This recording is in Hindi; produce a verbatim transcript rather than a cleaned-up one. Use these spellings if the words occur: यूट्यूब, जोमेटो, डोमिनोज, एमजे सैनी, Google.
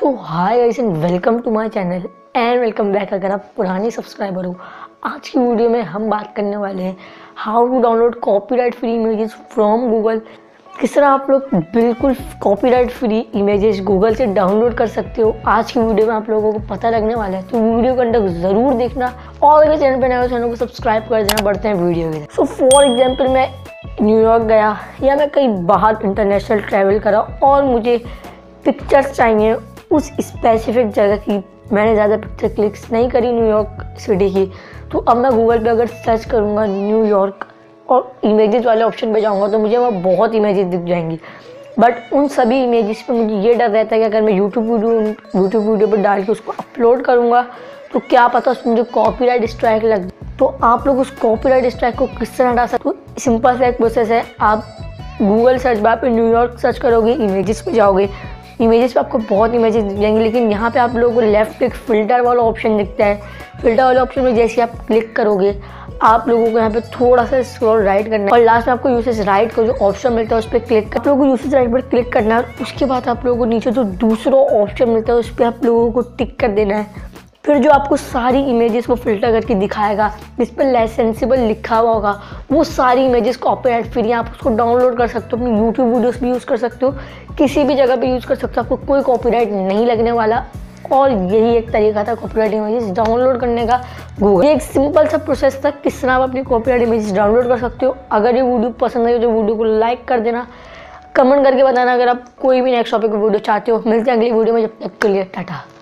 So hi guys and welcome to my channel and welcome back अगर आप पुराने सब्सक्राइबर हो। आज की वीडियो में हम बात करने वाले हैं how to download copyright free images from Google. किस तरह आप लोग बिल्कुल कॉपीराइट फ्री इमेजेस गूगल से डाउनलोड कर सकते हो। आज की वीडियो में आप लोगों को पता लगने वाला है, तो वीडियो को अंत तक ज़रूर देखना और अगर चैनल पर नए हो चैनल को सब्सक्राइब कर देना। बढ़ते हैं वीडियो में। सो फॉर एग्जाम्पल मैं न्यूयॉर्क गया या मैं कहीं बाहर इंटरनेशनल ट्रैवल करा और मुझे पिक्चर्स चाहिए उस स्पेसिफिक जगह की। मैंने ज़्यादा पिक्चर क्लिक्स नहीं करी न्यूयॉर्क सिटी की, तो अब मैं गूगल पे अगर सर्च करूँगा न्यूयॉर्क और इमेजेस वाले ऑप्शन पे जाऊँगा तो मुझे वहाँ बहुत इमेजेस दिख जाएंगी। बट उन सभी इमेजेस पे मुझे ये डर रहता है कि अगर मैं यूट्यूब वीडियो यूट्यूब वीडियो पर डाल के उसको अपलोड करूँगा तो क्या पता उसमें मुझे कॉपीराइट स्ट्राइक लग जाए। तो आप लोग उस कॉपीराइट स्ट्राइक को किस तरह हटा सकते हो? सिंपल सा एक प्रोसेस है। आप गूगल सर्च बार पर न्यूयॉर्क सर्च करोगे, इमेजेस पर जाओगे, इमेजेस पे आपको बहुत इमेजेस दिख जाएंगी। लेकिन यहाँ पे आप लोगों को लेफ्ट क्लिक फ़िल्टर वाला ऑप्शन दिखता है। फ़िल्टर वाले ऑप्शन में जैसे आप क्लिक करोगे आप लोगों को यहाँ पे थोड़ा सा स्क्रॉल राइट करना है और लास्ट में आपको यूसेज राइट का जो ऑप्शन मिलता है उस पर क्लिक आप लोगों को यूसेज राइट पर क्लिक करना है। उसके बाद आप लोगों को नीचे जो दूसरा ऑप्शन मिलता है उस पर आप लोगों को टिक कर देना है। फिर जो आपको सारी इमेजेस को फ़िल्टर करके दिखाएगा जिस पर लाइसेंसिबल लिखा हुआ होगा वो सारी इमेजेस कॉपीराइट फ्री, आप उसको डाउनलोड कर सकते हो, अपनी यूट्यूब वीडियोस भी यूज़ कर सकते हो, किसी भी जगह पे यूज़ कर सकते हो, आपको कोई कॉपीराइट नहीं लगने वाला। और यही एक तरीका था कॉपीराइट इमेजेस डाउनलोड करने का गूगल। ये एक सिंपल सा प्रोसेस था किस तरह आप अपनी कॉपीराइट इमेजेस डाउनलोड कर सकते हो। अगर ये वीडियो पसंद आए तो वीडियो को लाइक कर देना, कमेंट करके बताना अगर आप कोई भी नेक्स्ट टॉपिक वीडियो चाहते हो। मिलते हैं अगली वीडियो में, जब तक के लिए टाटा।